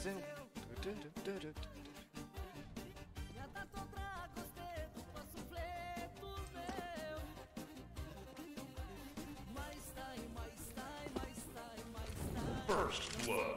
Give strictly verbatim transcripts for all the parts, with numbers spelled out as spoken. Sim. First blood.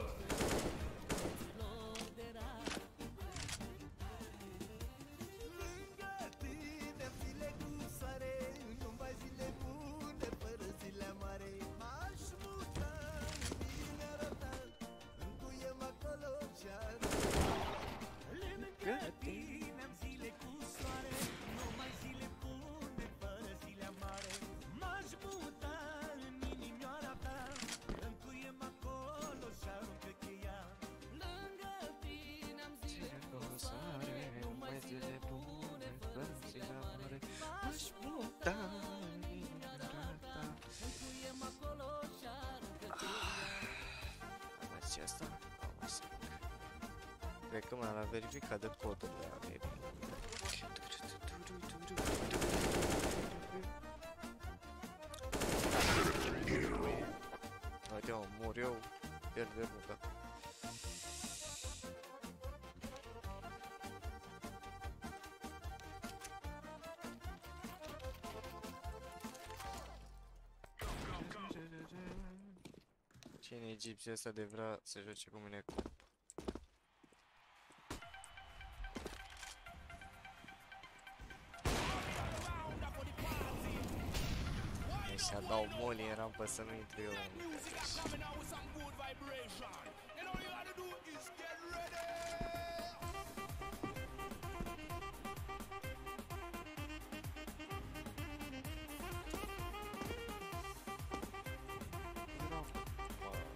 Cred că m-am verificat de codul de la baby. Haide, mă, mor eu. El vermuta. Cine e egipțiul ăsta de vrea să joace cu mine? Și-a dau moli în rampă să nu intru eu.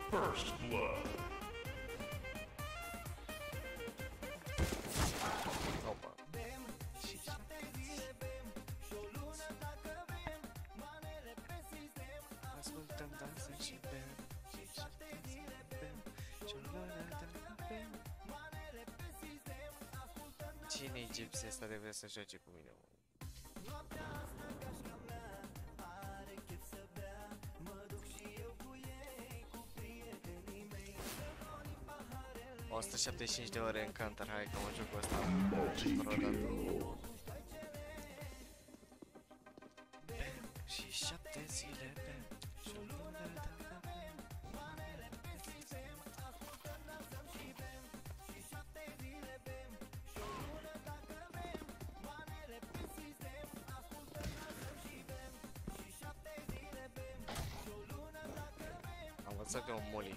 First blood. Cine-i gipsii ăsta de vrea să joace cu mine? o sută șaptezeci și cinci de ore în Counter, hai că mă joc cu ăsta. Și șapte zile pe... Să fie un moli.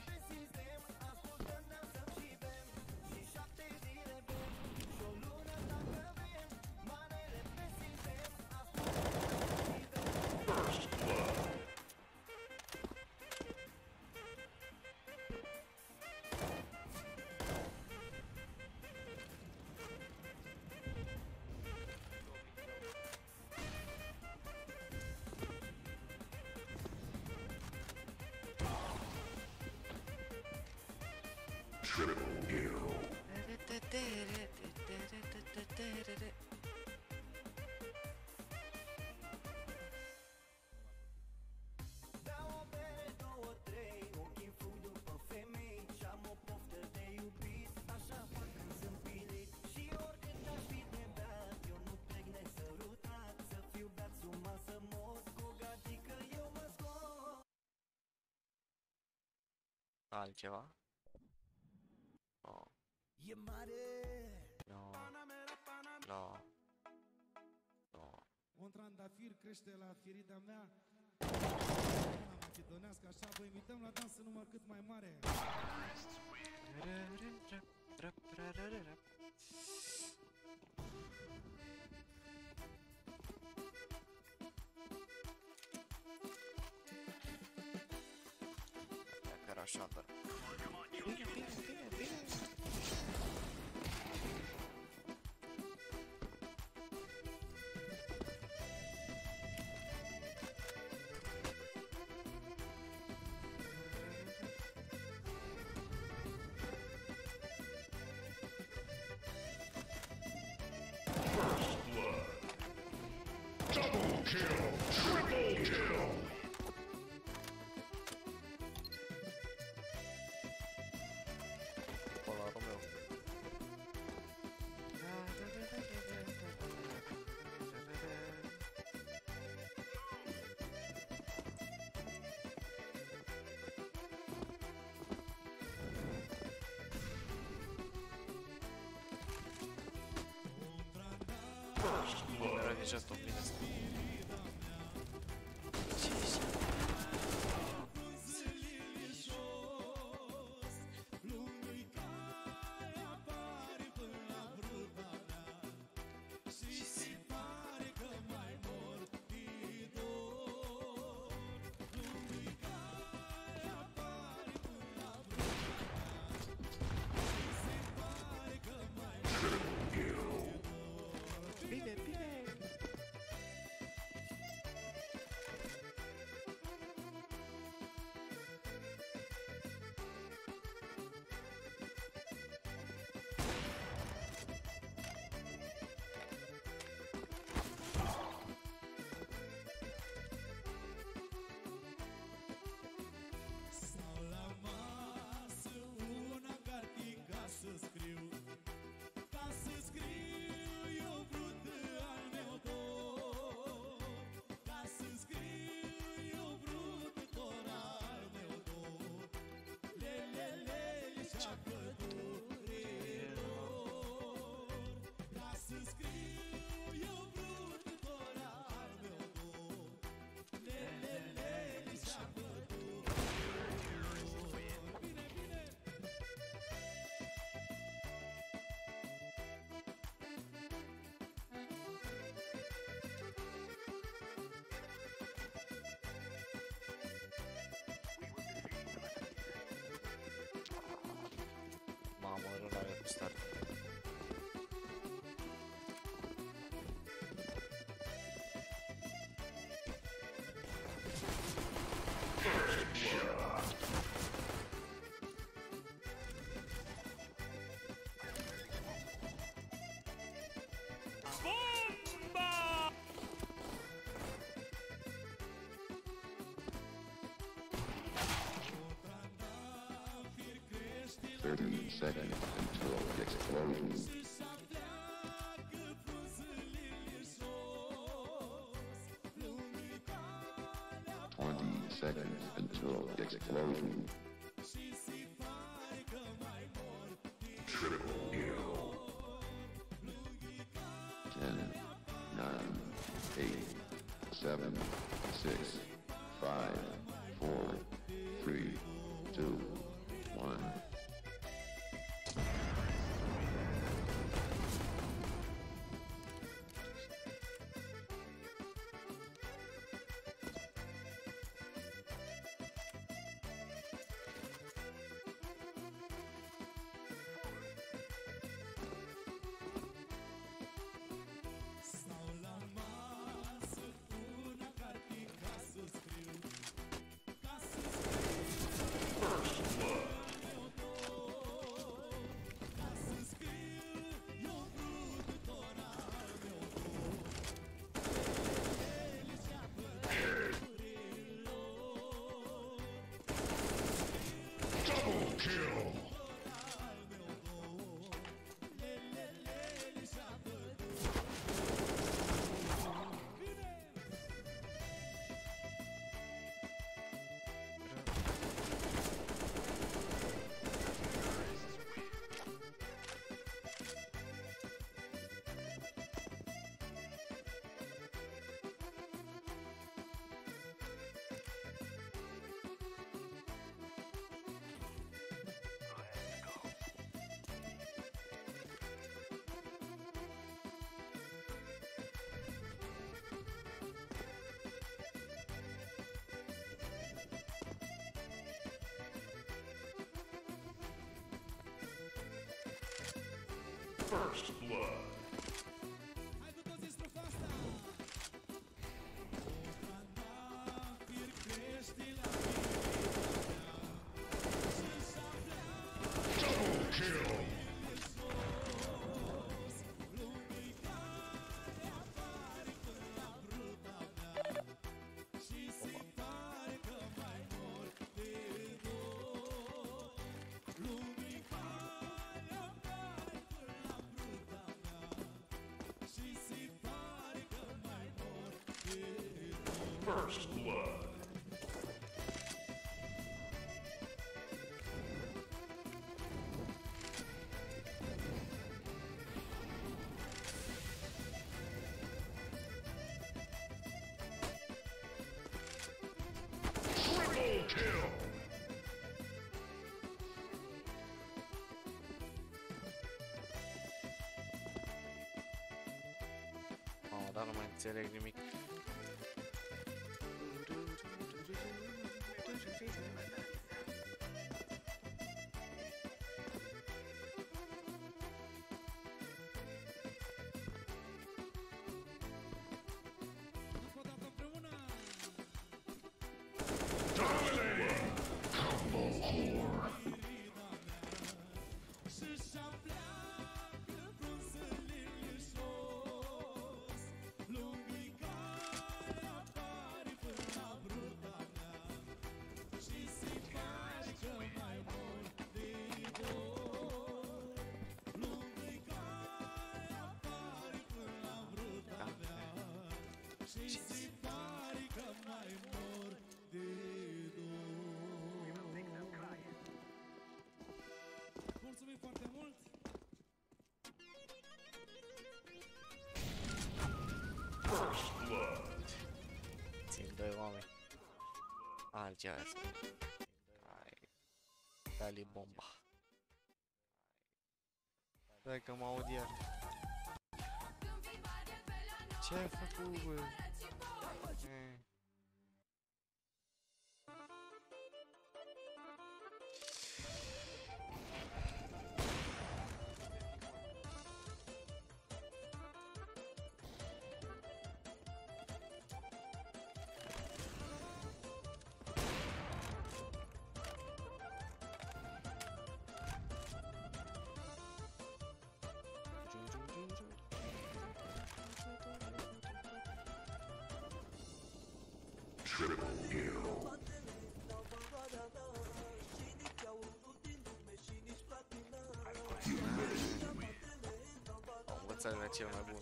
Altceva? Oh. No. No. No. Un trandafir crește la ferida mea. Macedonească, așa vă invităm la dansă număr cât mai mare. Așa, dar... Bine, bine, bine, bine! First blood! Double kill! Triple kill! Hold on, deja tot bine asta. Bine, bine! Stau la masă, una cartica să scriu. Mamă, rularea cu start. thirty seconds until the explosion. twenty seconds until the explosion. Triple kill. ten, nine, eight, seven, six, five, four, three, two, one. First blood. Hai cu toți strofa asta! Trandafir crește la viața. Double kill! First blood. dar nu mai înțeleg nimic. Doi oameni. Altceva asta. Hai. Dali bomba. Stai că mă aud iar. Ce ai făcut, bă? E. Ăsta e cel mai bun.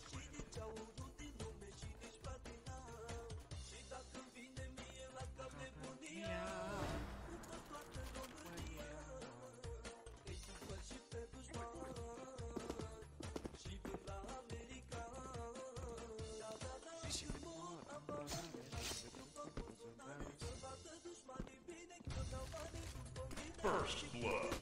First blood.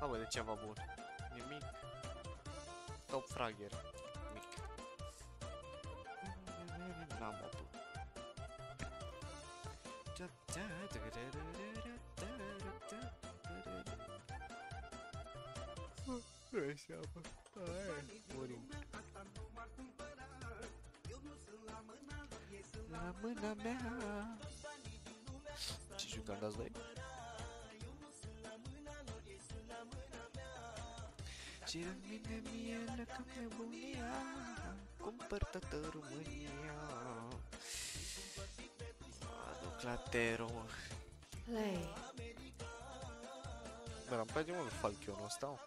Ah, bă, de ceva bun. E mic. Top fragger. Mic. N-am apă. Nu-i seama. Aia, murim. La mâna mea. Ce jucam dați doi? Gira mine mie la cap nebunia. Cumpăr toată România. Aduc la terror. Lei. Bă, am plătit mult falchionul ăsta.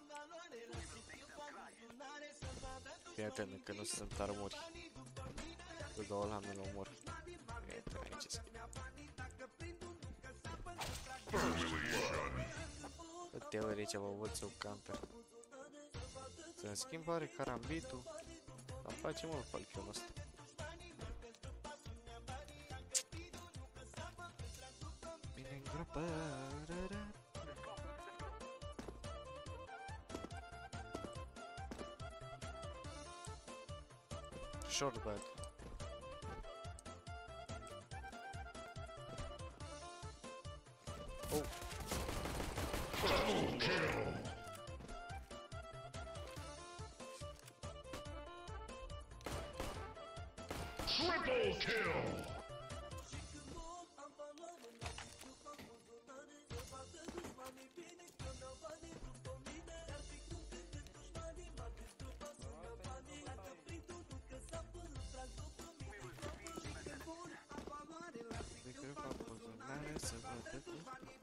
Fii atent că nu sunt armuri. Cu două lame la omor. E, trebuie aici să teorice vă văd sub camper. În schimb are carambitul. Dar face mult falchionul ăsta. Bine în groapă. Short bad. Oh. Double kill. Triple kill.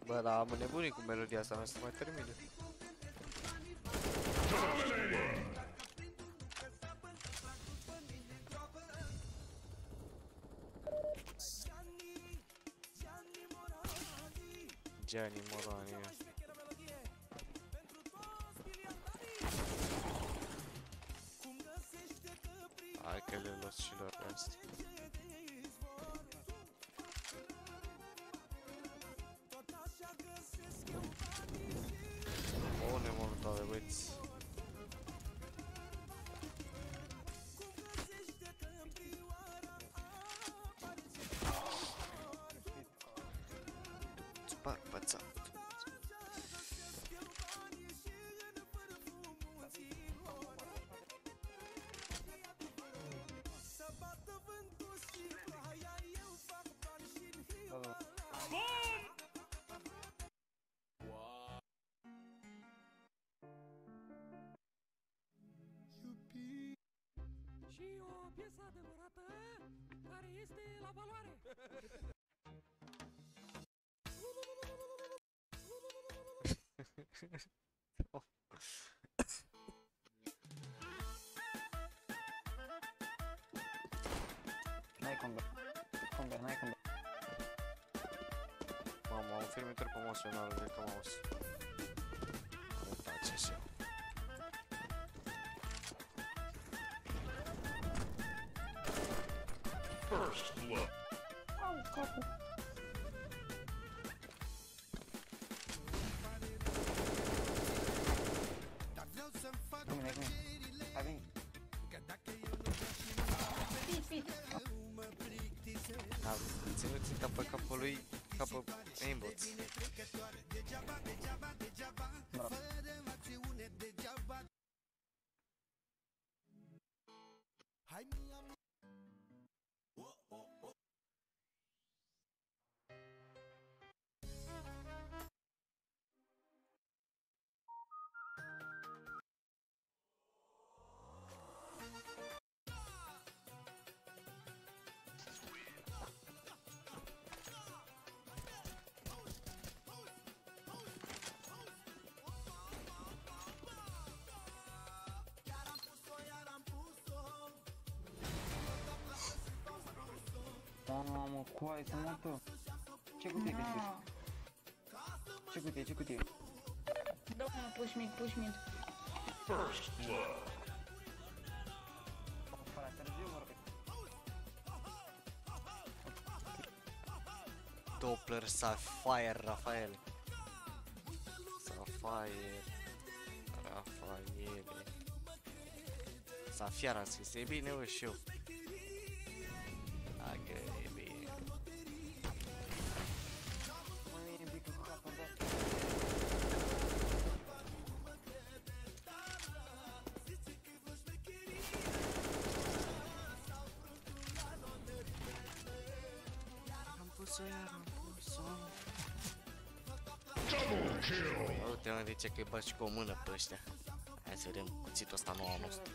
Bă, dar am nebunit cu melodia asta, nu se mai termină. Gianni Moroni. Hai că le luați și lor astea. O, nemolutare, băieți. N-ai combat, combat, n-ai combat. Mama, un film interpromoțional de Camaus. Arăta ce se-au. First blood. Au, capul. Ținut-ți-nta pe capul lui, ca pe aimbots. Mamă, coai, sunt multă. Ce cutie găsești? Ce cutie, ce cutie? Da, mă, push mid, push mid. First blood. Fără, târziu vorbim. Doppler, Sapphire, Rafael. Sapphire, Rafael. Sapphire am scris, e bine, eu și eu. Uite-mă de ce că-i bat și cu o mână pe ăștia. Hai să vedem cuțitul ăsta nou al nostru.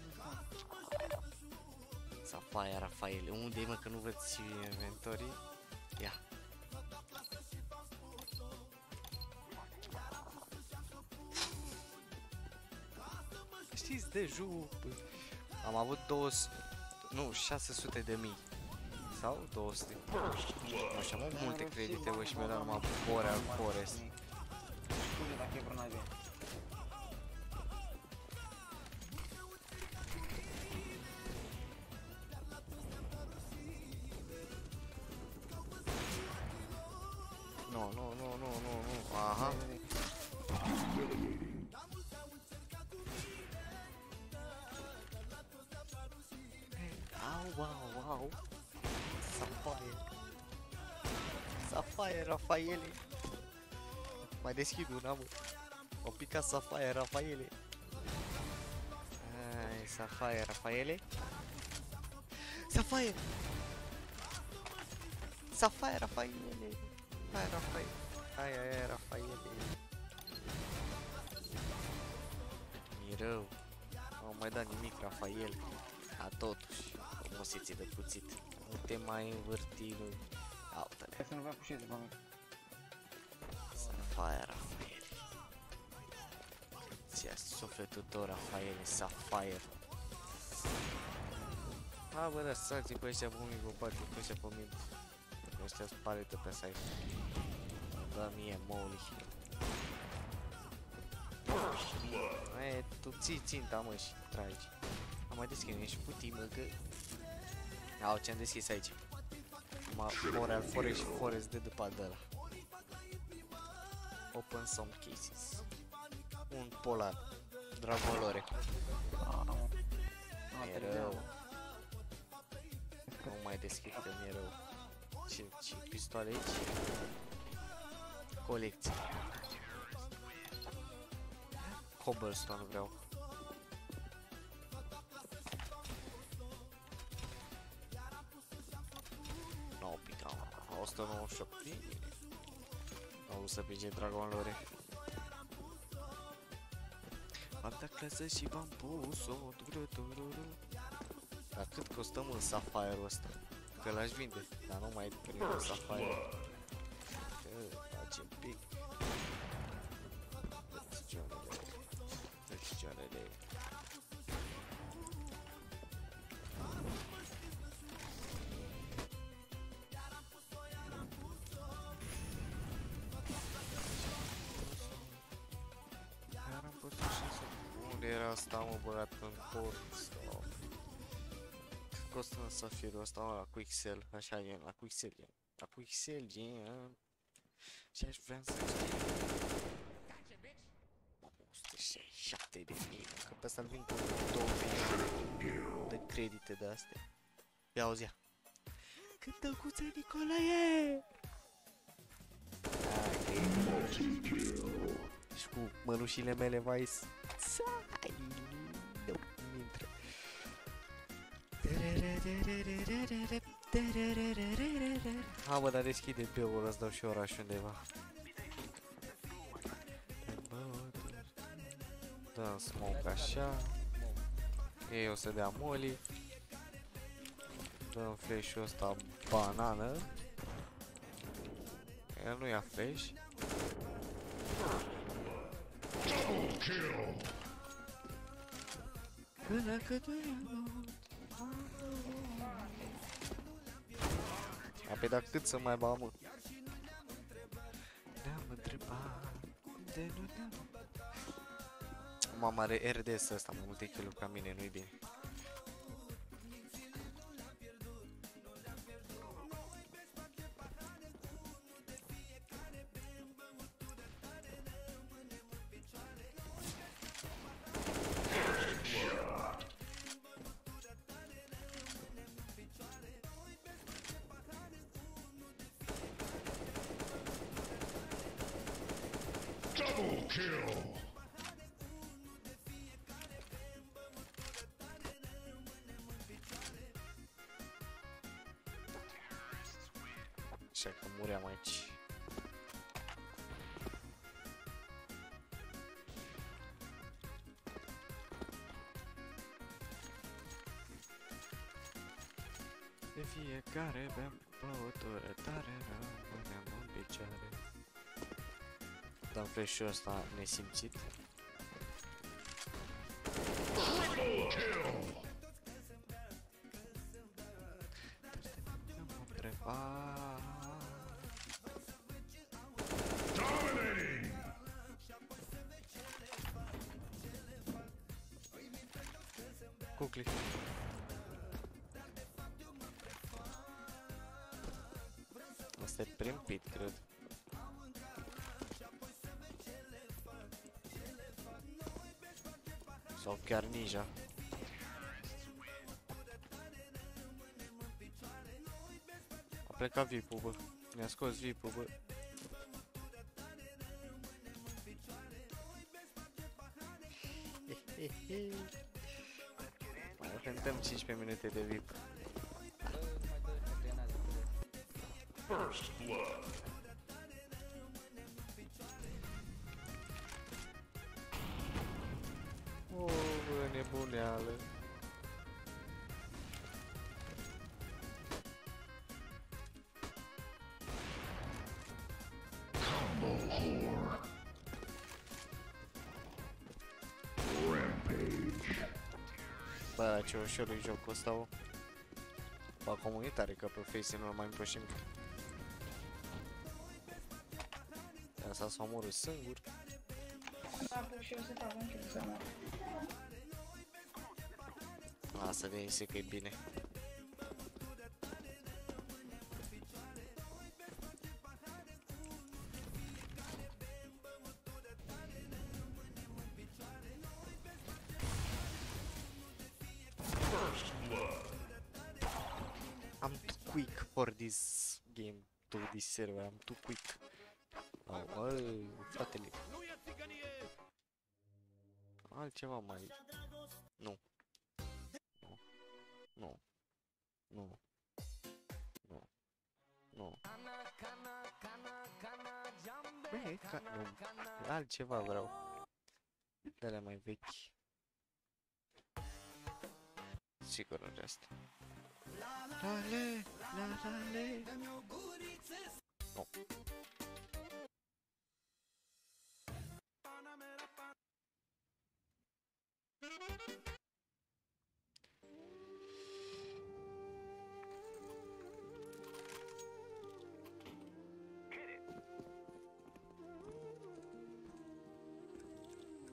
Sapphire, Rafael, unde-i mă că nu văd și inventorii? Ia. Știți de jup. Am avut două sute, nu, șase sute de mii. Sau două sute. Așa, am avut multe credite, bă, și mi-a dat numai Borea Forest. Dacă e vreun avion. Nu, nu, nu, nu, nu, nu, aha. Au, au, au. Sapphire. Sapphire, Rafael. Mai deschid una, mă. O pica Sapphire, Rafael. Ai, Sapphire, Rafael. Sapphire! Sapphire, Rafael. Hai, Rafael. Hai, hai, Rafael. Mi-e rău. Nu am mai dat nimic, Rafael. A, totuși. Omosiții de cuțit. Nu te mai învârti, nu. Aută-le. Hai să nu vă apușeze, bă. Sapphire, Rafael. Ți-a sufletul tău, Rafael, Sapphire. Ha, bă, da, sați-i pe ăștia pe unii, pe ăștia pe mine. Ăștia-s paletă pe site. да mie moși. E, tu ții ținta, mă, și tragi. Am mai deschis, ești putii, mă, că... Au, ce-am deschis aici. Ma, Foreal Forest și Forest de după de ăla. Open some cases. Un polar. Dragolore. Mi-e rău. Nu mai deschid, că mi-e rău. Ce, ce pistoale aici? Colecție. Cobblestone vreau. nouă pica, o sută nouăzeci și opt. Au vrut să pice Dragon Lore. Am dat clasă și v-am pus-o. Dar cât costăm un Sapphire-ul ăsta? Că l-aș vinde, dar nu mai prim un Sapphire. Că facem pic. Picioarele. Unde era asta, mă, băgat în port sau... Cât costă în safirul ăsta, mă, la Quixel, așa gen, la Quixel gen, la Quixel gen, și aș vrea să știu. șapte de mii, că pe asta-l vin cu două mii de credite de astea. Ia auzi, ia. Cântăcuța Nicolae! Și cu mănușile mele mai... Saaai! Eu nu intră. Ha, mă, dar deschide B-ul ăla, îți dau și oraș undeva. Dăm smoke așa. Ei o să dea molly. Dăm flash-ul ăsta banană. El nu ia flash. Apoi da cât să mai ba, mă? Ne-am întrebat de nu ne-am. Mama are R D S ăsta, mai multe kill-uri ca mine, nu-i bine. Double kill! Așa că muream aici. De fiecare beam băutură tare, rămâneam în picioare. Dăm flash-ul ăsta nesimțit. Cucli. Asta e prim pit, cred. Sau chiar ninja. A plecat V I P-ul, bă. Ne-a scos V I P-ul, bă. Cântăm cincisprezece minute de V I P. First blood. O, oh, nebuneală. Bă, ce ușor e jocul ăsta, o... Bă, comunitare, că pe Face nu-l mai împășim. s-a omorât singur. Da, cred că eu zic avem ce să mă. Lasă, vine și că e bine. I'm too quick for this game, to this server, I'm too quick. Oh, bă, fratele. Altceva mai... Nu. Nu. Nu. Nu. Nu. Nu. Bă, ca... Nu. Altceva vreau. De-alea mai vechi. Sigur are asta. Lale, lale. Nu.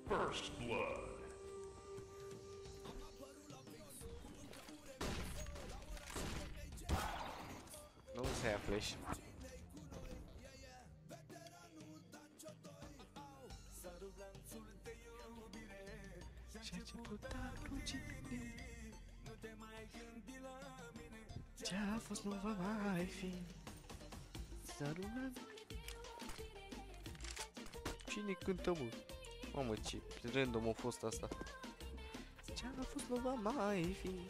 First blood. Nu se află și... Și-a început a luci mine. Ce-a fost nu va mai fi. Să rulăm. Cine cântă, mă? Mamă, ce random a fost asta. Ce-a fost nu va mai fi.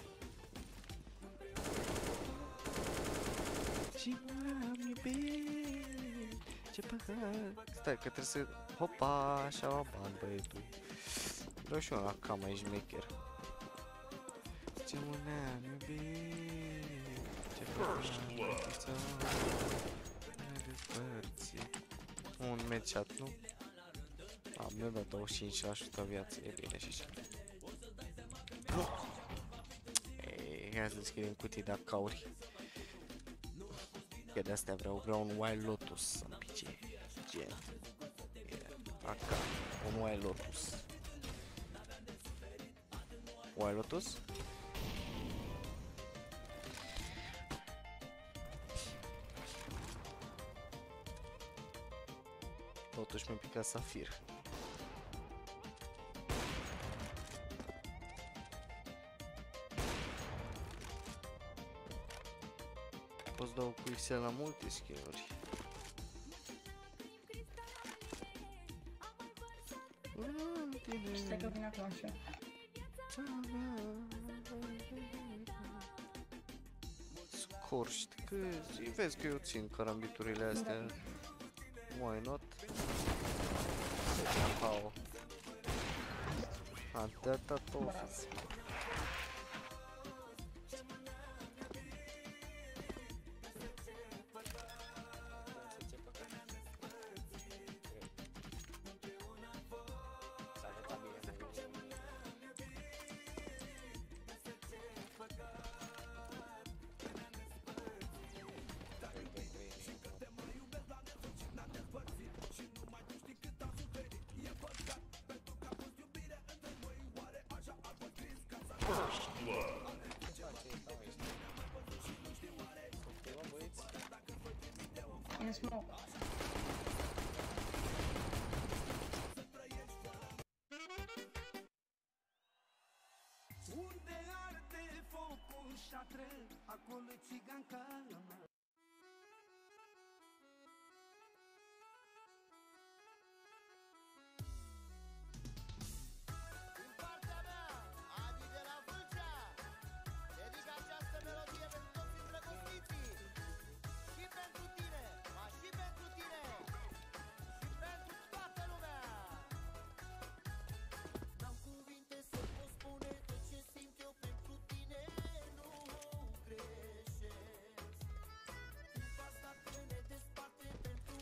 Și m-am iubit. Ce păcat. Stai, că trebuie să... Hopa, așa, bani, băietul. Vreau și eu la cama, ești maker. Ce m-am iubit. Ce păcat. Un match-at, nu? Am mi-a dat douăzeci și cinci la sută viață, e bine și așa. Ei, hai să deschidem cutii de acauri. Că de-astea vreau, vreau un Wild Lotus în picioare. Gen. Aca, un Wild Lotus. Wild Lotus? Totuși mi-a picat safir. Poți dau cu X L la multe skill-uri. Stai că vine acolo așa. Scorști, că vezi că eu țin carambiturile astea. Why not? Apau. A dat-a tofiz. In smoke. Unde arde focul șatră, acolo țiganca.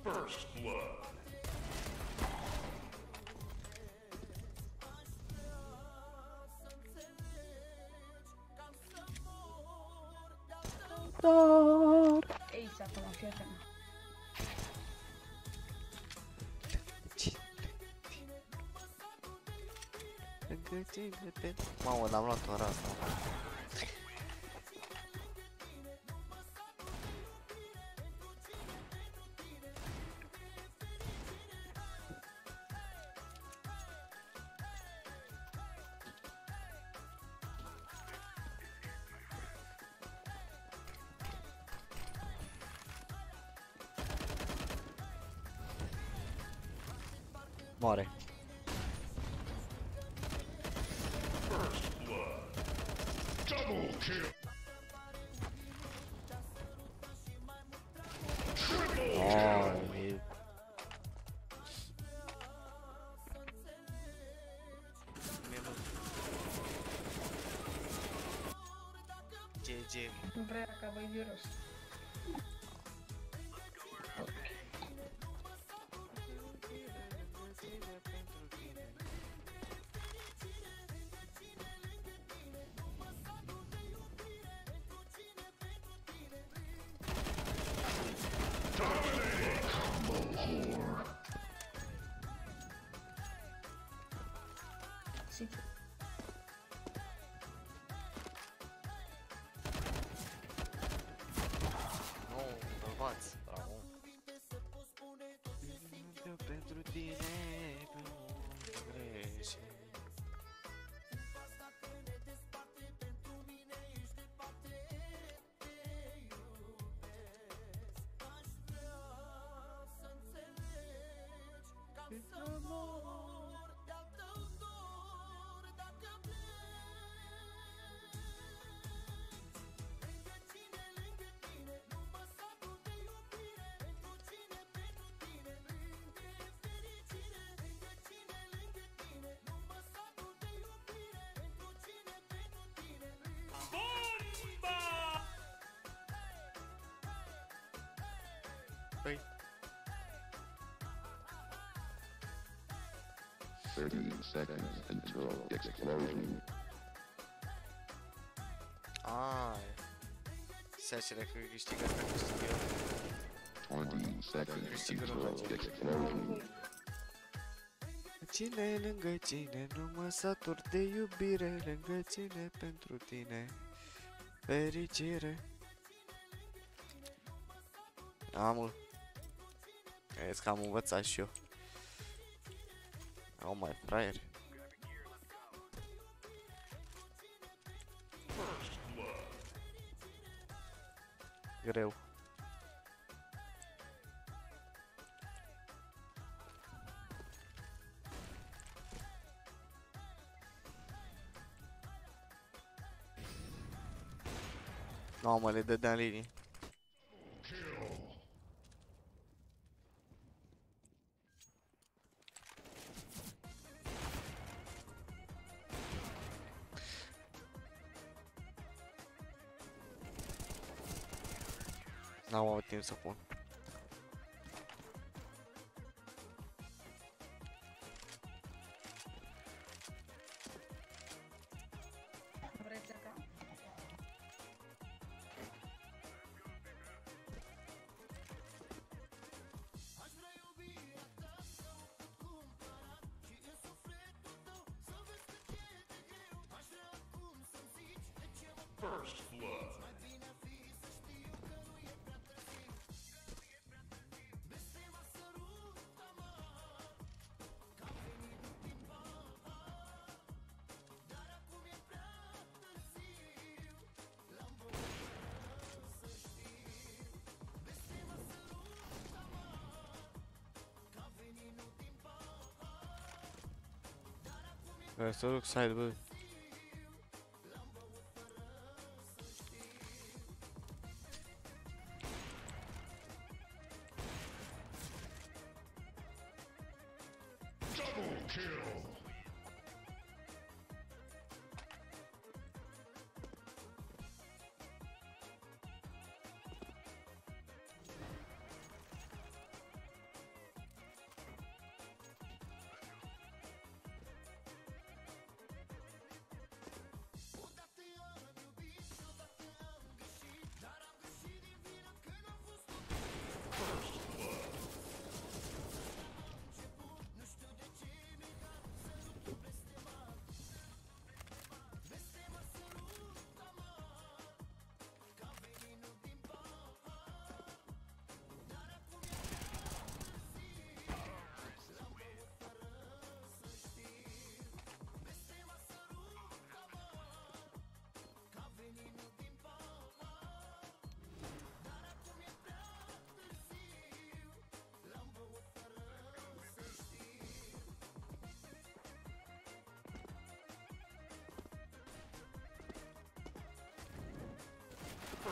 First blood. Dar. Ei, s-a făcut. efectiv, repet. Mamă, n-am luat ora asta. Moare. Добре, acabă virusul. thirty seconds until explosion. Ah, sete era que eu castigava com este guião. twenty seconds until explosion. Cine lângă cine, nu mă satur de iubire, lângă cine pentru tine, fericire. Amul, crezi că am învățat și eu. Oh my fraier. Greu. Nu, mă, le dădeam linii. N-am avut timp să pun. Vreți acá? First blood. Să duc side, bă.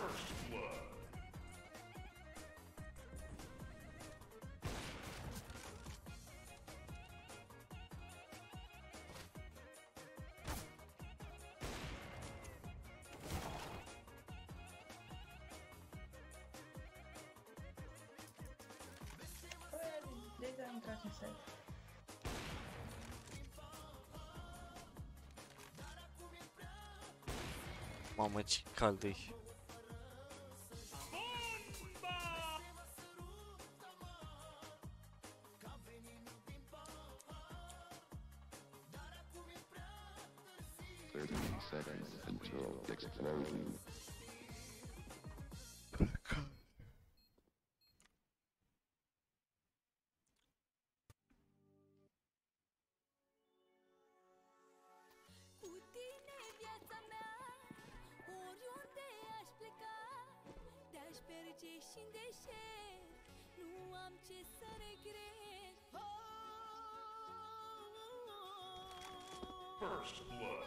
First blood. Desde a entrar sem sair. Mamă, ce cald e. thirty seconds until explosion. First blood.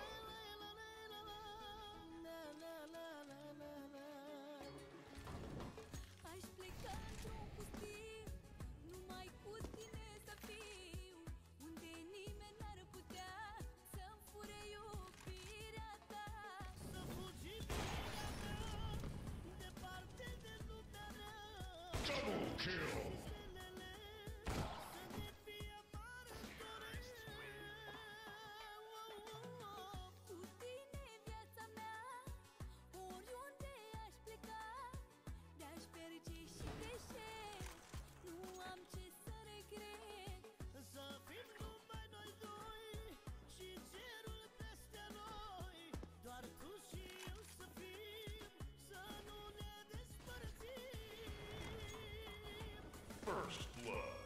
Double kill. First blood.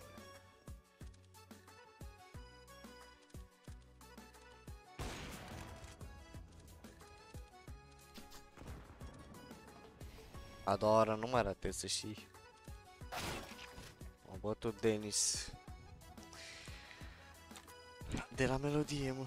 Adora, nu mai arate, să știi. Am bătut Denis de la melodie, mă.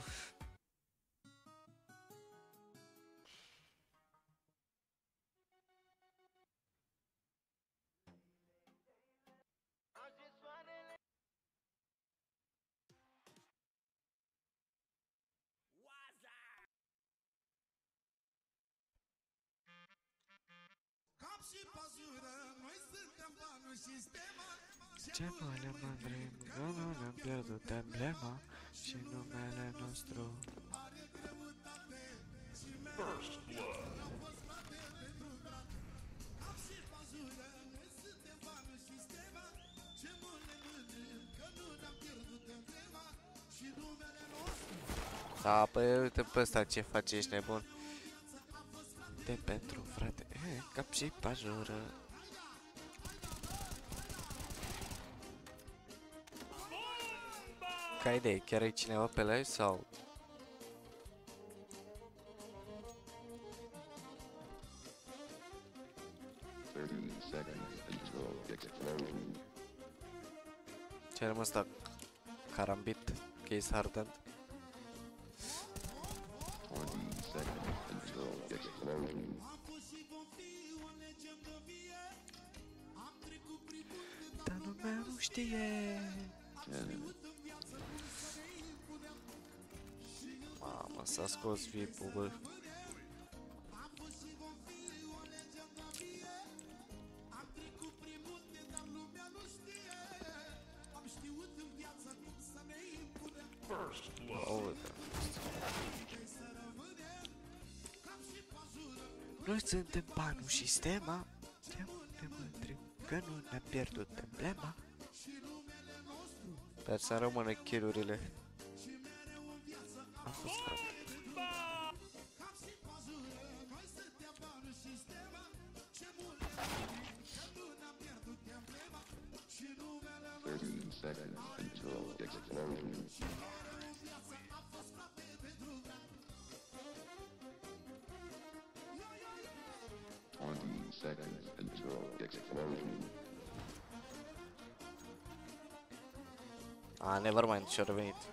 Ce mă mândrim, că nu ne-am pierdut emblema și numele nostru. First blood. Da, păi uite pe ăsta ce face, ești nebun. De pentru frate, e, cap și pajură. Ca idee, chiar e cineva pe live sau? Ce-a rămas ăsta? Carambit, case hardened. Dar lumea nu știe. Mamă, s-a scos V I P-ul, bă. Noi suntem banul și stema, ne mândrim că nu ne-am pierdut emblema. Dar să rămână kill-urile. thirty seconds until explosion. twenty seconds until explosion. Ah, never mind, should have been it.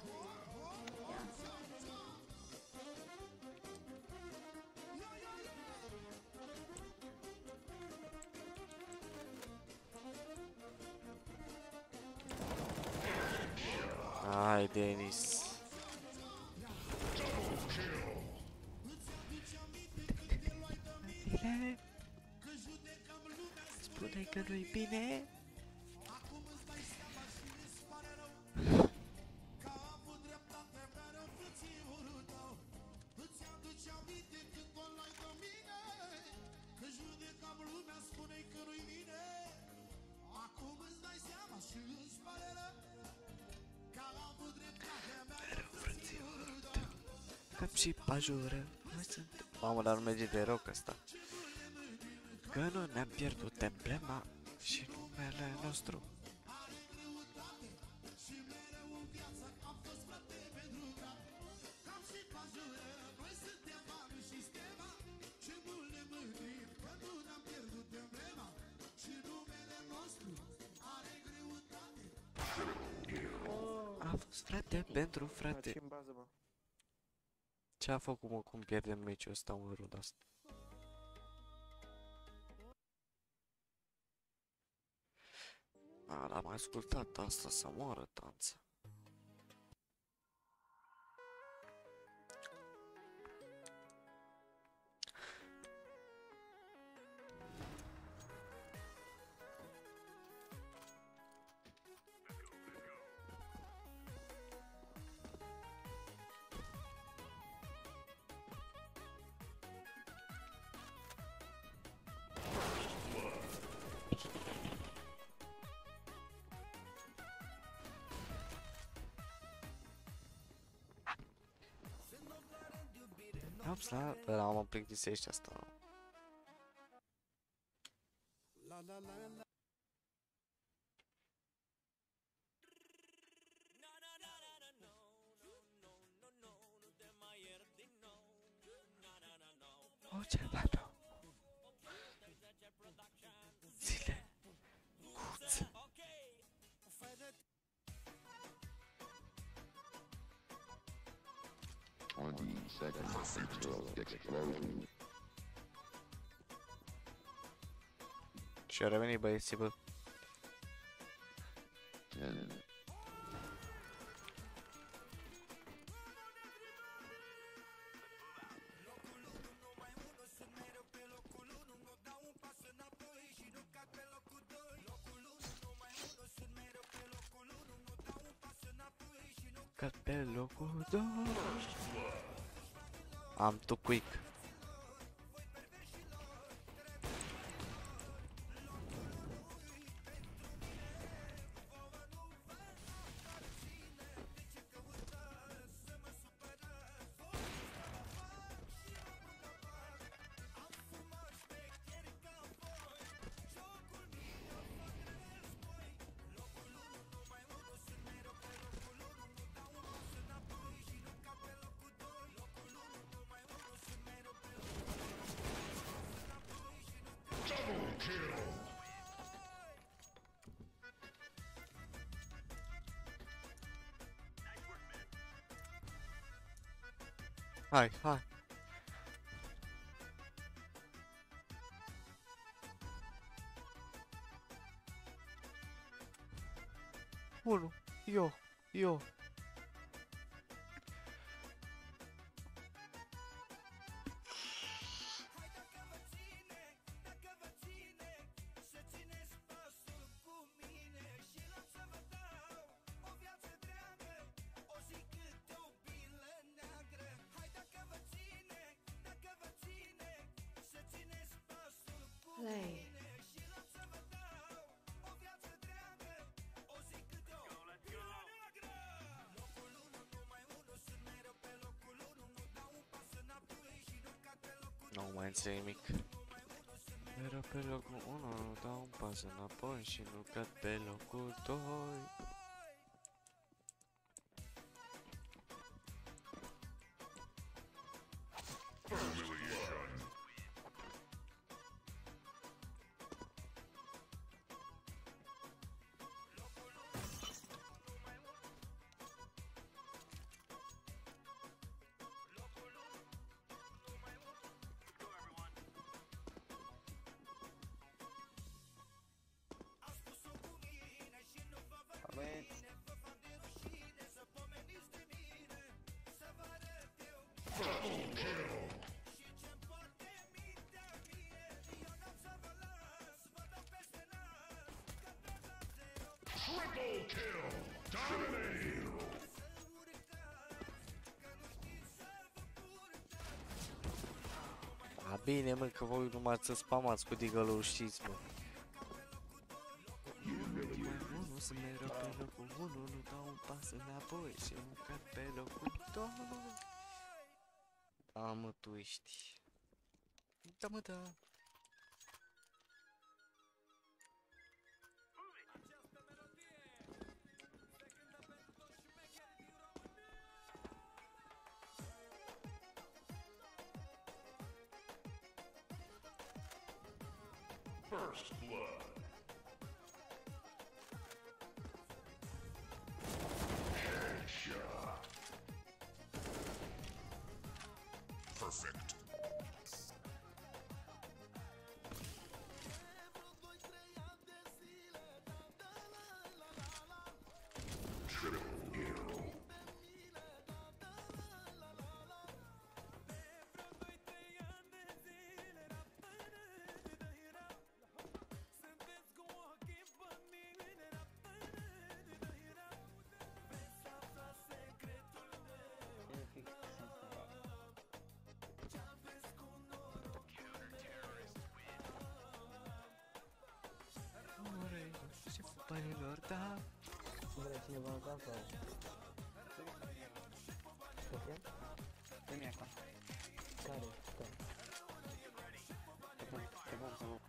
Dennis. Bine? Spune că nu-i bine? Cap și pajură. Mamă, dar nu merge de roc asta. Că nu ne-am pierdut emblema și numele nostru. A fost frate pentru frate. Ce a făcut, mă, cum pierdem meciul ăsta, un rând asta? A, l-am ascultat, asta să moară tanța. Da, dar am plictisește asta. La la la la. O, ce bata. Zile. Cuț. Și-a revenit, băieții, bă. Că pe locul doi am too quick. Hai, hai. Unu, eu, eu. Play. Nu mai înțeleg nimic. Era pe locul unu, nu dau un pas înapoi și nu cad pe locul doi. Man. Double kill! Triple kill! Dominating! A bine, mă, că voi numai să spamați cu digălul, știți, mă. Nu sunt mereu pe locul unu, nu dau un pas înapoi și mă pe locul doi. Da, mă, tu ești. Da, mă, da. First blood. Perfect. Triple kill. Banilor, da! Vrea cineva un cam sau? Sofie? Dă-mi acum. Care? Care? Te bun, te bun, te bun.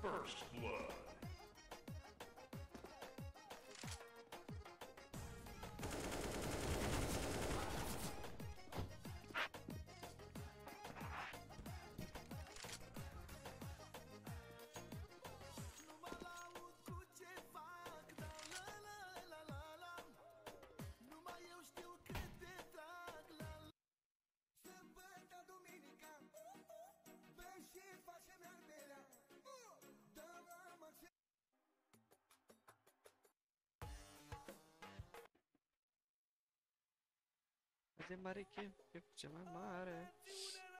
First blood! De mare, că e cea mai mare.